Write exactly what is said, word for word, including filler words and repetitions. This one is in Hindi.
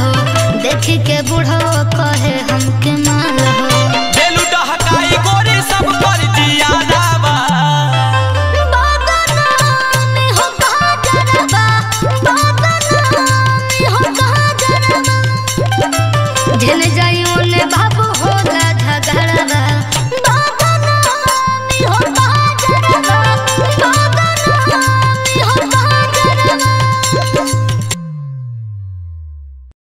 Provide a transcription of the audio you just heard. हो देख के बूढ़ो कहे